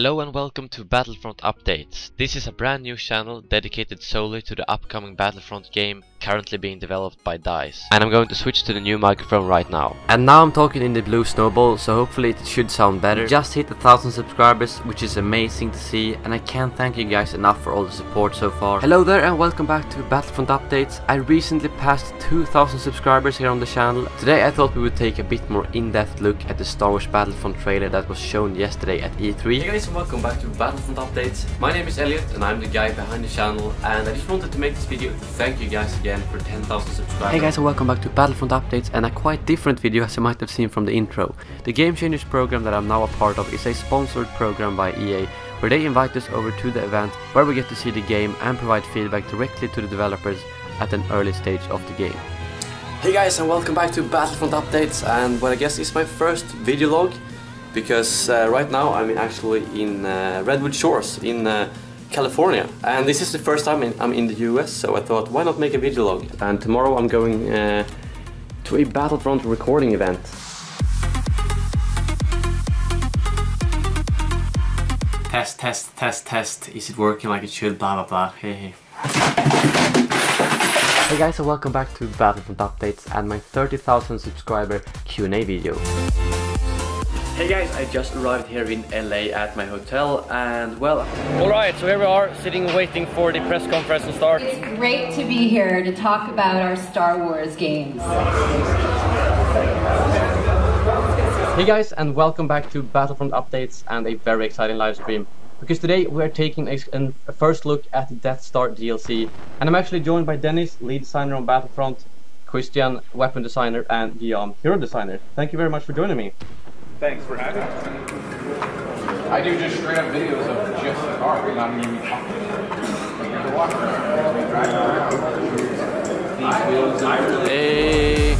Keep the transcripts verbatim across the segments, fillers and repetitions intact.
Hello and welcome to Battlefront Updates. This is a brand new channel dedicated solely to the upcoming Battlefront game currently being developed by DICE. And I'm going to switch to the new microphone right now. And now I'm talking in the blue snowball, so hopefully it should sound better. We just hit a thousand subscribers, which is amazing to see, and I can't thank you guys enough for all the support so far. Hello there and welcome back to Battlefront Updates. I recently passed two thousand subscribers here on the channel. Today I thought we would take a bit more in-depth look at the Star Wars Battlefront trailer that was shown yesterday at E three. Welcome back to Battlefront Updates. My name is Elliot and I'm the guy behind the channel, and I just wanted to make this video to thank you guys again for ten thousand subscribers. Hey guys, and welcome back to Battlefront Updates, and a quite different video as you might have seen from the intro. The Game Changers program that I'm now a part of is a sponsored program by E A, where they invite us over to the event where we get to see the game and provide feedback directly to the developers at an early stage of the game. Hey guys, and welcome back to Battlefront Updates, and what I guess is my first video log. Because uh, right now I'm actually in uh, Redwood Shores in uh, California, and this is the first time in, I'm in the U S, so I thought why not make a video log. And tomorrow I'm going uh, to a Battlefront recording event. Test, test, test, test. Is it working like it should? Blah blah blah. Hey hey. Hey guys, and welcome back to Battlefront Updates and my thirty thousand subscriber Q and A video. Hey guys, I just arrived here in L A at my hotel, and well... Alright, so here we are, sitting waiting for the press conference to start. It's great to be here to talk about our Star Wars games. Hey guys, and welcome back to Battlefront Updates and a very exciting live stream. Because today we're taking a, a first look at the Death Star D L C. And I'm actually joined by Dennis, lead designer on Battlefront, Christian, weapon designer, and Dion, hero designer. Thank you very much for joining me. Thanks for having us. I do just straight up videos of just the car, and I'm even walking around. Hey.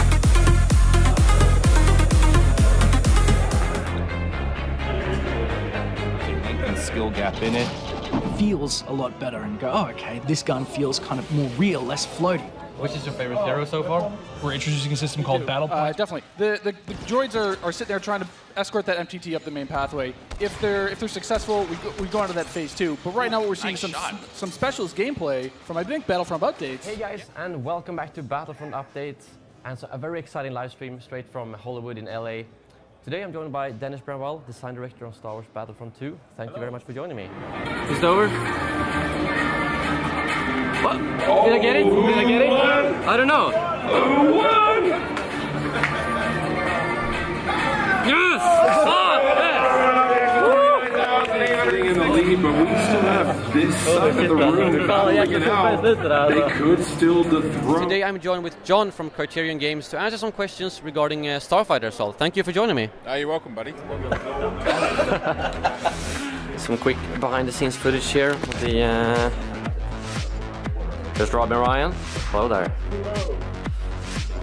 And skill gap in it feels a lot better, and go, oh, okay, this gun feels kind of more real, less floaty. Which is your favorite hero so far? We're introducing a system called Battle Points. Uh, definitely. The, the, the droids are, are sitting there trying to escort that M T T up the main pathway. If they're if they're successful, we go, we go on to that phase two. But right now, what we're seeing nice some shot. some specialist gameplay from I think Battlefront Updates. Hey guys, and welcome back to Battlefront Updates, and so a very exciting live stream straight from Hollywood in L A. Today I'm joined by Dennis Branwell, design director on Star Wars Battlefront two. Thank Hello. you very much for joining me. Is it over? What? Oh, Did I get it? Did I get it? One. I don't know. One. Yes! But we still have this side of the room looking out. They could still dethrone. Today I'm joined with John from Criterion Games to answer some questions regarding uh, Starfighter Assault. Thank you for joining me. Uh, you're welcome, buddy. Some quick behind-the-scenes footage here. Of the, uh... There's Robin Ryan. Hello there. Hello.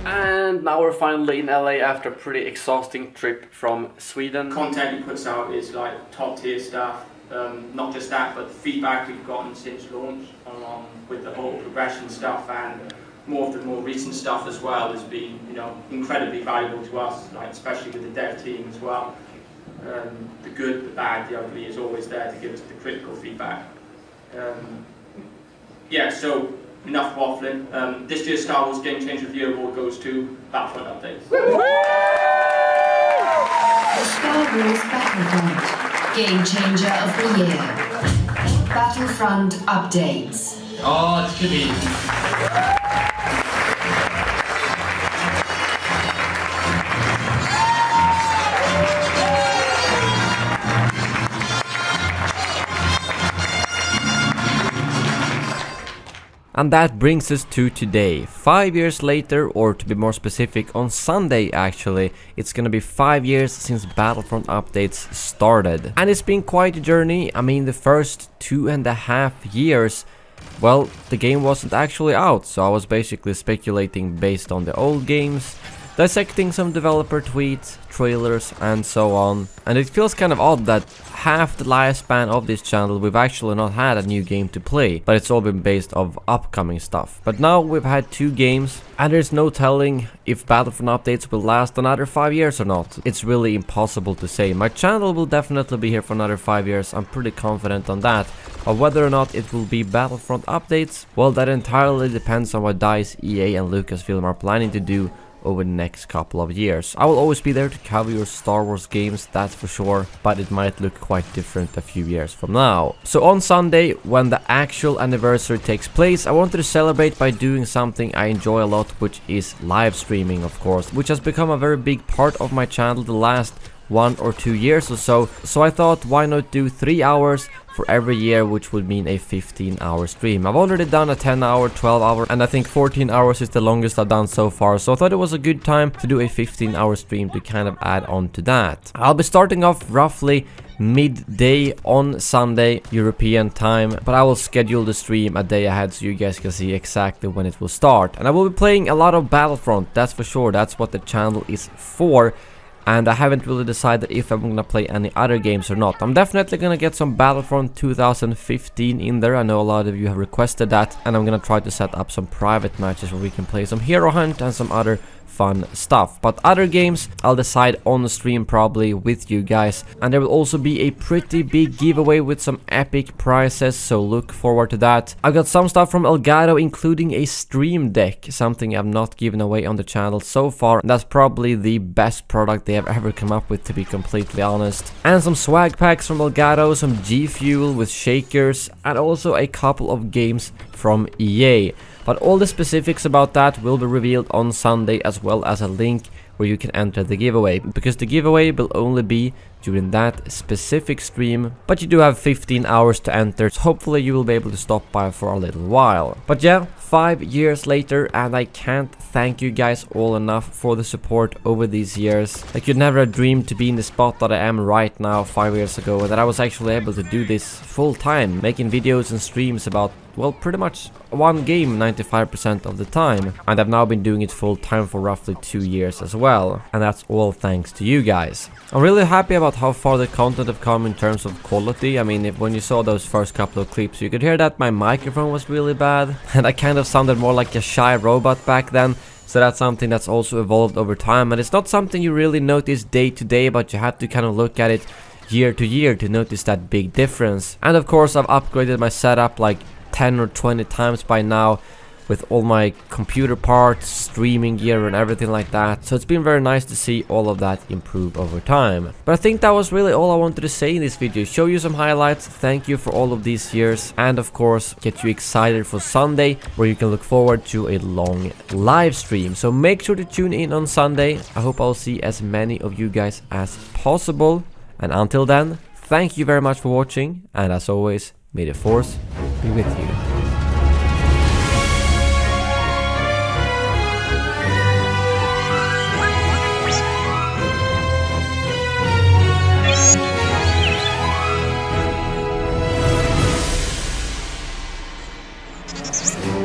And now we're finally in L A after a pretty exhausting trip from Sweden. Content he puts out is like top-tier stuff. Um, not just that, but the feedback we've gotten since launch, along with the whole progression stuff and more of the more recent stuff as well, has been, you know, incredibly valuable to us, like especially with the dev team as well. Um, the good, the bad, the ugly is always there to give us the critical feedback. Um, yeah, so enough waffling. Um, this year's Star Wars Game Changer of the Year award goes to Battlefront Updates. The Star Wars Battlefront. Game Changer of the Year. Battlefront Updates. Oh, it's good news. And that brings us to today. Five years later, or to be more specific, on Sunday actually, it's gonna be five years since Battlefront Updates started. And it's been quite a journey. I mean, the first two and a half years, well, the game wasn't actually out, so I was basically speculating based on the old games. dissecting some developer tweets, trailers, and so on. And it feels kind of odd that half the lifespan of this channel we've actually not had a new game to play, but it's all been based of upcoming stuff. But now we've had two games, and there's no telling if Battlefront updates will last another five years or not. It's really impossible to say. My channel will definitely be here for another five years, I'm pretty confident on that. But whether or not it will be Battlefront updates, well, that entirely depends on what DICE, E A, and Lucasfilm are planning to do over the next couple of years. I will always be there to cover your Star Wars games, that's for sure, but it might look quite different a few years from now. So on Sunday, when the actual anniversary takes place, I wanted to celebrate by doing something I enjoy a lot, which is live streaming, of course, which has become a very big part of my channel the last one or two years or so. So I thought, why not do three hours for every year, which would mean a fifteen hour stream. I've already done a ten hour, twelve hour, and I think fourteen hours is the longest I've done so far, so I thought it was a good time to do a fifteen hour stream to kind of add on to that. I'll be starting off roughly midday on Sunday, European time, but I will schedule the stream a day ahead so you guys can see exactly when it will start. And I will be playing a lot of Battlefront, that's for sure, that's what the channel is for. And I haven't really decided if I'm gonna play any other games or not. I'm definitely gonna get some Battlefront two thousand fifteen in there. I know a lot of you have requested that. And I'm gonna try to set up some private matches where we can play some Hero Hunt and some other fun stuff. But other games, I'll decide on the stream probably with you guys. And there will also be a pretty big giveaway with some epic prizes, so look forward to that. I've got some stuff from Elgato, including a stream deck, something I've not given away on the channel so far. And that's probably the best product they have ever come up with, to be completely honest. And some swag packs from Elgato, some G Fuel with shakers, and also a couple of games from E A. But all the specifics about that will be revealed on Sunday, as well as a link where you can enter the giveaway, because the giveaway will only be during that specific stream, but you do have fifteen hours to enter, so hopefully you will be able to stop by for a little while. But yeah, five years later, and I can't thank you guys all enough for the support over these years. I could never have dreamed to be in the spot that I am right now five years ago, and that I was actually able to do this full time, making videos and streams about, well, pretty much one game ninety-five percent of the time. And I've now been doing it full time for roughly two years as well, and that's all thanks to you guys. I'm really happy about how far the content have come in terms of quality. I mean, if when you saw those first couple of clips, you could hear that my microphone was really bad, and I kind of sounded more like a shy robot back then. So that's something that's also evolved over time, and it's not something you really notice day to day, but you have to kind of look at it year to year to notice that big difference. And of course, I've upgraded my setup like ten or twenty times by now, with all my computer parts, streaming gear, and everything like that. So it's been very nice to see all of that improve over time. But I think that was really all I wanted to say in this video. Show you some highlights, thank you for all of these years, and of course get you excited for Sunday, where you can look forward to a long live stream. So make sure to tune in on Sunday. I hope I'll see as many of you guys as possible. And until then, thank you very much for watching, and as always, may the Force be with you. Just